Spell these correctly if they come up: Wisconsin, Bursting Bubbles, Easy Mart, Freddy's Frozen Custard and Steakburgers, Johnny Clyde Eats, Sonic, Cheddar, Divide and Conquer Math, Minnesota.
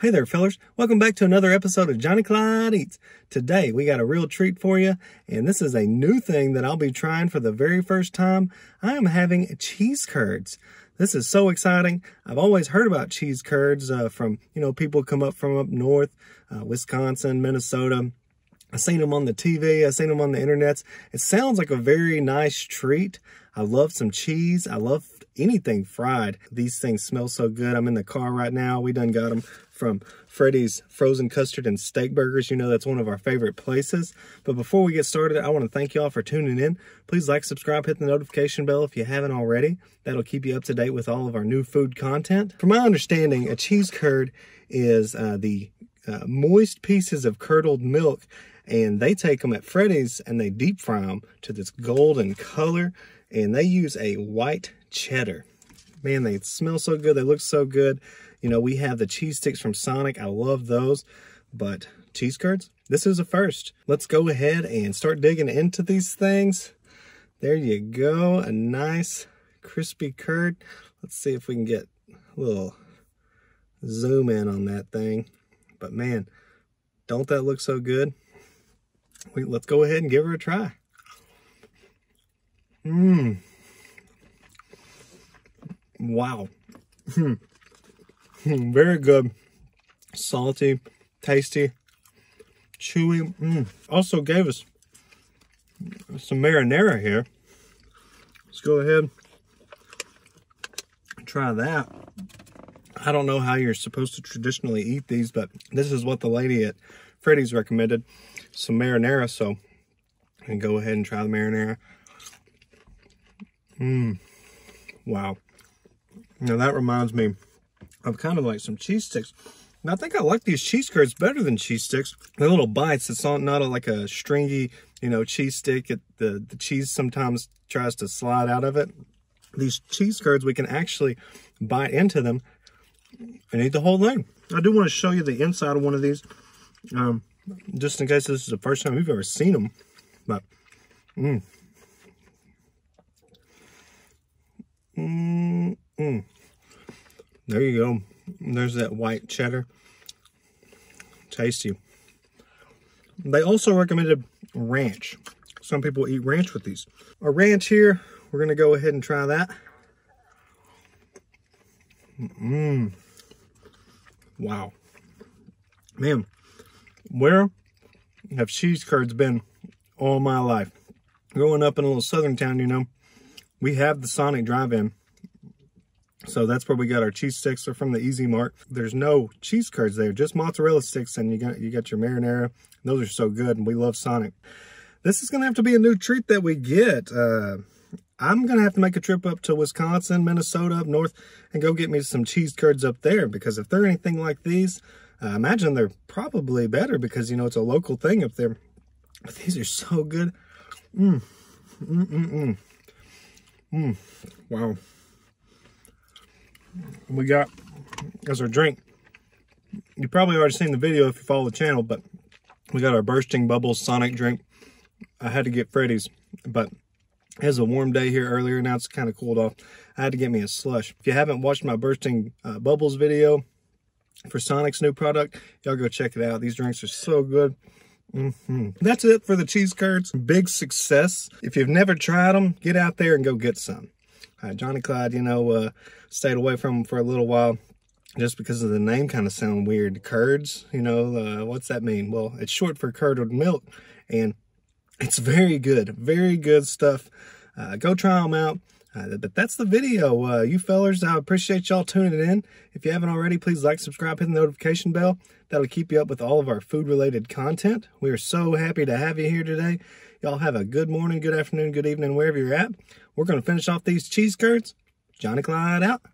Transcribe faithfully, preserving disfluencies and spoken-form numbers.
Hey there, fellers. Welcome back to another episode of Johnny Clyde Eats. Today, we got a real treat for you, and this is a new thing that I'll be trying for the very first time. I am having cheese curds. This is so exciting. I've always heard about cheese curds uh, from, you know, people come up from up north, uh, Wisconsin, Minnesota. I've seen them on the T V. I've seen them on the internets. It sounds like a very nice treat. I love some cheese. I love anything fried. These things smell so good. I'm in the car right now. We done got them from Freddy's Frozen Custard and Steakburgers. You know, that's one of our favorite places. But before we get started, I want to thank y'all for tuning in. Please like, subscribe, hit the notification bell if you haven't already. That'll keep you up to date with all of our new food content. From my understanding, a cheese curd is uh, the uh, moist pieces of curdled milk, and they take them at Freddy's and they deep fry them to this golden color, and they use a white cheddar. Man, they smell so good. They look so good. You know, we have the cheese sticks from Sonic. I love those. But cheese curds, this is a first. Let's go ahead and start digging into these things. There you go. A nice crispy curd. Let's see if we can get a little zoom in on that thing. But man, don't that look so good? We, let's go ahead and give her a try. Mmm. Wow. Hmm. Very good. Salty, tasty, chewy. Mm. Also gave us some marinara here. Let's go ahead and try that. I don't know how you're supposed to traditionally eat these, but this is what the lady at Freddy's recommended. Some marinara, so I'm gonna go ahead and try the marinara. Mmm. Wow. Now that reminds me of kind of like some cheese sticks. And I think I like these cheese curds better than cheese sticks. They're little bites. It's not, not a, like a stringy, you know, cheese stick. It, the, the cheese sometimes tries to slide out of it. These cheese curds, we can actually bite into them and eat the whole thing. I do want to show you the inside of one of these, um, just in case this is the first time you've ever seen them. But, mmm. Mmm. Mm. There you go. There's that white cheddar. Tasty. They also recommended ranch. Some people eat ranch with these. A ranch here. We're going to go ahead and try that. Mmm. Wow. Man, where have cheese curds been all my life? Growing up in a little southern town, you know, we have the Sonic drive-in. So that's where we got our cheese sticks. They're from the Easy Mart. There's no cheese curds there, just mozzarella sticks, and you got you got your marinara. Those are so good, and we love Sonic. This is going to have to be a new treat that we get. Uh, I'm going to have to make a trip up to Wisconsin, Minnesota, up north, and go get me some cheese curds up there, because if they're anything like these, I uh, imagine they're probably better because, you know, it's a local thing up there. But these are so good. Mmm. Mmm, mmm, mmm. Mmm. Wow. We got as our drink, you probably already seen the video if you follow the channel, but we got our Bursting Bubbles Sonic drink. I had to get Freddy's, but it was a warm day here earlier. Now it's kind of cooled off. I had to get me a slush. If you haven't watched my Bursting uh, Bubbles video for Sonic's new product, y'all go check it out. These drinks are so good. Mm-hmm. That's it for the cheese curds. Big success. If you've never tried them, get out there and go get some. Uh, Johnny Clyde, you know, uh, stayed away from him for a little while just because of the name kind of sound weird. Curds, you know, uh, what's that mean? Well, it's short for curdled milk, and it's very good, very good stuff. Uh, go try them out. Uh, but that's the video. Uh, you fellers, I appreciate y'all tuning in. If you haven't already, please like, subscribe, hit the notification bell. That'll keep you up with all of our food-related content. We are so happy to have you here today. Y'all have a good morning, good afternoon, good evening, wherever you're at. We're going to finish off these cheese curds. Johnny Clyde out.